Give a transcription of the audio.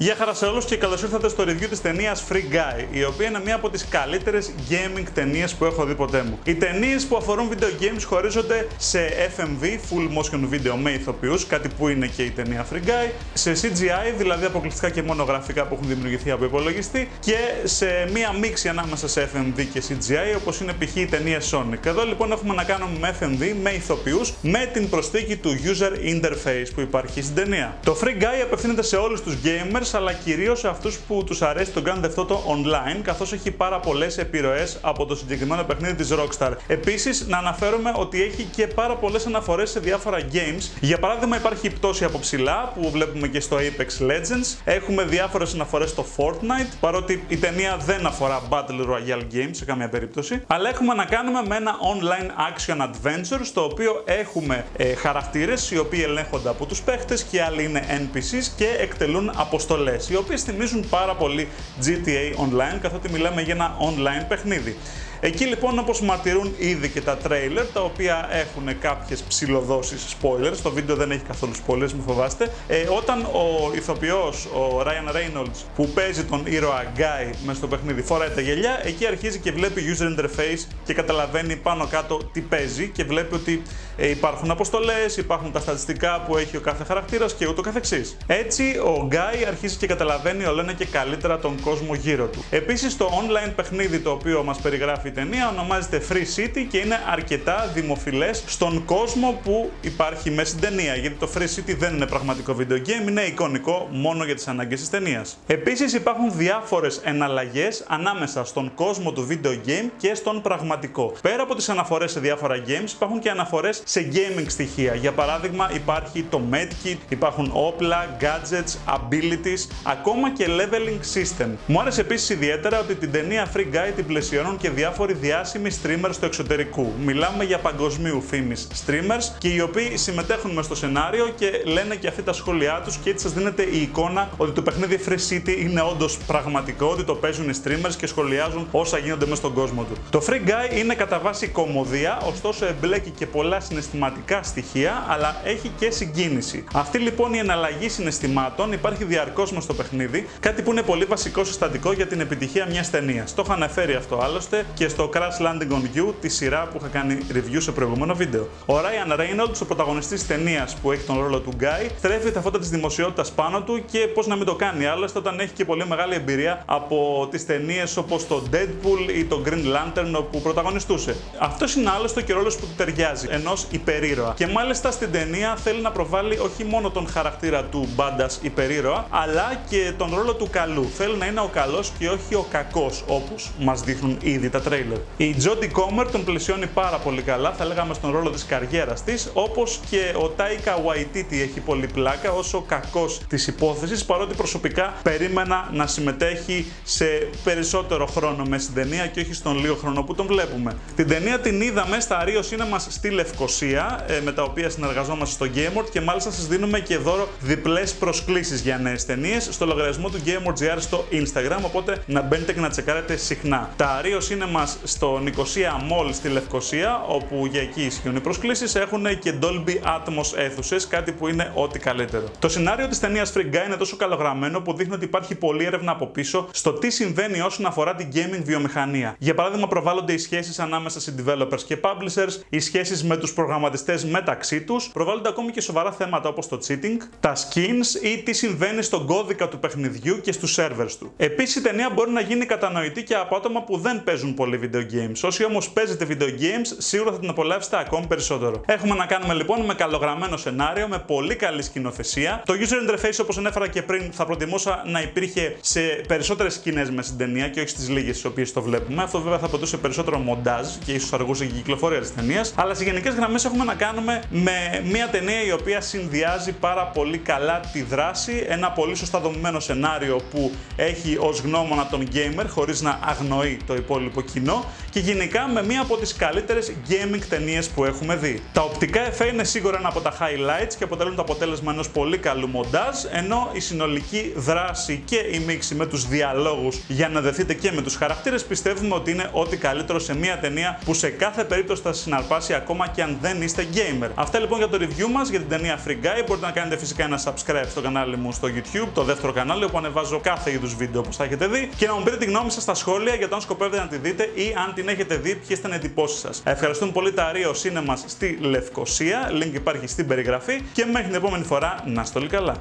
Γεια χαρά σε όλους και καλώς ήρθατε στο review της ταινίας Free Guy, η οποία είναι μία από τις καλύτερες gaming ταινίες που έχω δει ποτέ μου. Οι ταινίες που αφορούν video games χωρίζονται σε FMV, Full Motion Video με ηθοποιούς, κάτι που είναι και η ταινία Free Guy, σε CGI, δηλαδή αποκλειστικά και μόνο γραφικά που έχουν δημιουργηθεί από υπολογιστή, και σε μία μίξη ανάμεσα σε FMV και CGI, όπως είναι π.χ. η ταινία Sonic. Εδώ λοιπόν έχουμε να κάνουμε με FMV, με ηθοποιούς, με την προσθήκη του User Interface που υπάρχει στην ταινία. Το Free Guy απευθύνεται σε όλους τους gamers, αλλά κυρίως σε αυτούς που τους αρέσει το Grand Theft Auto Online, καθώς έχει πάρα πολλές επιρροές από το συγκεκριμένο παιχνίδι της Rockstar. Επίσης, να αναφέρουμε ότι έχει και πάρα πολλές αναφορές σε διάφορα games. Για παράδειγμα, υπάρχει η πτώση από ψηλά που βλέπουμε και στο Apex Legends. Έχουμε διάφορες αναφορές στο Fortnite, παρότι η ταινία δεν αφορά Battle Royale games σε καμία περίπτωση. Αλλά έχουμε να κάνουμε με ένα online action adventure, στο οποίο έχουμε χαρακτήρες οι οποίοι ελέγχονται από τους παίχτες και άλλοι είναι NPCs και εκτελούν αποστολές, οι οποίες θυμίζουν πάρα πολύ GTA Online, καθότι μιλάμε για ένα online παιχνίδι. Εκεί λοιπόν, όπως μαρτυρούν ήδη και τα τρέιλερ, τα οποία έχουν κάποιες ψιλοδόσεις spoilers, το βίντεο δεν έχει καθόλου spoilers, μην φοβάστε, όταν ο ηθοποιός, ο Ryan Reynolds, που παίζει τον ήρωα Guy μες στο παιχνίδι, φοράει τα γυαλιά, εκεί αρχίζει και βλέπει user interface και καταλαβαίνει πάνω κάτω τι παίζει και βλέπει ότι υπάρχουν αποστολές, υπάρχουν τα στατιστικά που έχει ο κάθε χαρακτήρας και ούτω καθεξής. Έτσι ο Guy αρχίζει και καταλαβαίνει όλο και καλύτερα τον κόσμο γύρω του. Επίσης, το online παιχνίδι το οποίο μας περιγράφει η ταινία ονομάζεται Free City και είναι αρκετά δημοφιλές στον κόσμο που υπάρχει μέσα στην ταινία, γιατί το Free City δεν είναι πραγματικό video game, είναι εικονικό μόνο για τις ανάγκες της ταινίας. Επίσης, υπάρχουν διάφορες εναλλαγές ανάμεσα στον κόσμο του video game και στον πραγματικό. Πέρα από τις αναφορές σε διάφορα games, υπάρχουν και αναφορές σε gaming στοιχεία. Για παράδειγμα, υπάρχει το medkit, υπάρχουν όπλα, gadgets, abilities, ακόμα και leveling system. Μου άρεσε επίσης ιδιαίτερα ότι την ταινία Free Guy την πλαισιώνουν και διάφοροι διάσημοι streamers του εξωτερικού. Μιλάμε για παγκοσμίου φήμης streamers, και οι οποίοι συμμετέχουν μες στο σενάριο και λένε και αυτοί τα σχόλιά τους, και έτσι σας δίνεται η εικόνα ότι το παιχνίδι Free City είναι όντως πραγματικό, ότι το παίζουν οι streamers και σχολιάζουν όσα γίνονται μες στον κόσμο του. Το Free Guy είναι κατά βάση κομμωδία, ωστόσο εμπλέκει και πολλά συναισθηματικά στοιχεία, αλλά έχει και συγκίνηση. Αυτή λοιπόν η εναλλαγή συναισθημάτων υπάρχει διαρκώς μες στο παιχνίδι, κάτι που είναι πολύ βασικό συστατικό για την επιτυχία μιας ταινίας. Το είχα αναφέρει αυτό άλλωστε και στο Crash Landing on You, τη σειρά που είχα κάνει review σε προηγούμενο βίντεο. Ο Ryan Reynolds, ο πρωταγωνιστής ταινίας που έχει τον ρόλο του Guy, θρέφει τα φώτα της δημοσιότητας πάνω του, και πώς να μην το κάνει άλλωστε όταν έχει και πολύ μεγάλη εμπειρία από τις ταινίες όπως το Deadpool ή το Green Lantern που πρωταγωνιστούσε. Αυτός είναι άλλωστε και ο ρόλος που του ταιριάζει, ενός υπερήρωα. Και μάλιστα στην ταινία θέλει να προβάλλει όχι μόνο τον χαρακτήρα του μπάντας υπερήρωα, αλλά και τον ρόλο του καλού. Θέλει να είναι ο καλός και όχι ο κακός, όπως μας δείχνουν ήδη τα τρέιλερ. Η Jodie Comer τον πλαισιώνει πάρα πολύ καλά, θα λέγαμε στον ρόλο της καριέρας της, όπως και ο Taika Waititi έχει πολύ πλάκα ως ο κακός της υπόθεσης, παρότι προσωπικά περίμενα να συμμετέχει σε περισσότερο χρόνο μέσα στην ταινία και όχι στον λίγο χρόνο που τον βλέπουμε. Την ταινία την είδαμε στα Rio Cinemas στη Λευκοσία, με τα οποία συνεργαζόμαστε στο Game World, και μάλιστα σας δίνουμε και δώρο διπλές προσκλήσεις για νέες ταινίες στο λογαριασμό του GameWorld.gr στο Instagram, οπότε να μπαίνετε και να τσεκάρετε συχνά. Τα Rio Cinemas στο Νικοσία Mall στη Λευκοσία, όπου για εκεί ισχύουν οι προσκλήσεις, έχουν και Dolby Atmos αίθουσες, κάτι που είναι ό,τι καλύτερο. Το σενάριο της ταινίας Free Guy είναι τόσο καλογραμμένο που δείχνει ότι υπάρχει πολλή έρευνα από πίσω στο τι συμβαίνει όσον αφορά την gaming βιομηχανία. Για παράδειγμα, προβάλλονται οι σχέσεις ανάμεσα σε developers και publishers, οι σχέσεις με τους προγραμματιστές μεταξύ τους, προβάλλονται ακόμη και σοβαρά θέματα όπως το cheating, τα skins ή τι συμβαίνει στον κώδικα του παιχνιδιού και στους servers του. Επίσης, η ταινία μπορεί να γίνει κατανοητή και από άτομα που δεν παίζουν πολύ video games. Όσοι όμως παίζετε video games, σίγουρα θα την απολαύσετε ακόμη περισσότερο. Έχουμε να κάνουμε λοιπόν με καλογραμμένο σενάριο, με πολύ καλή σκηνοθεσία. Το user interface, όπως ανέφερα και πριν, θα προτιμούσα να υπήρχε σε περισσότερες σκηνές μέσα στην ταινία και όχι στις λίγες στις οποίες το βλέπουμε. Αυτό βέβαια θα απαιτούσε περισσότερο μοντάζ και ίσως αργούσε και η κυκλοφορία της ταινίας. Αλλά σε γενικές γραμμές έχουμε να κάνουμε με μια ταινία η οποία συνδυάζει πάρα πολύ καλά τη δράση, ένα πολύ σωστά δομημένο σενάριο που έχει ως γνώμονα τον gamer χωρίς να αγνοεί το υπόλοιπο κοινό, και γενικά με μία από τις καλύτερες gaming ταινίες που έχουμε δει. Τα οπτικά εφέ είναι σίγουρα ένα από τα highlights και αποτελούν το αποτέλεσμα ενός πολύ καλού μοντάζ, ενώ η συνολική δράση και η μίξη με τους διαλόγους για να δεθείτε και με τους χαρακτήρες πιστεύουμε ότι είναι ό,τι καλύτερο σε μία ταινία που σε κάθε περίπτωση θα συναρπάσει ακόμα και αν δεν είστε gamer. Αυτά λοιπόν για το review μας για την ταινία Free Guy. Μπορείτε να κάνετε φυσικά ένα subscribe στο κανάλι μου στο YouTube, το δεύτερο κανάλι όπου ανεβάζω κάθε είδους βίντεο όπως θα έχετε δει, και να μου πείτε τη γνώμη σας στα σχόλια για το αν σκοπεύετε να τη δείτε ή αν την έχετε δει, ποιες ήταν οι εντυπώσεις σας. Ευχαριστούμε πολύ τα Rio Cinemas στη Λευκοσία, link υπάρχει στην περιγραφή, και μέχρι την επόμενη φορά να είστε όλοι καλά.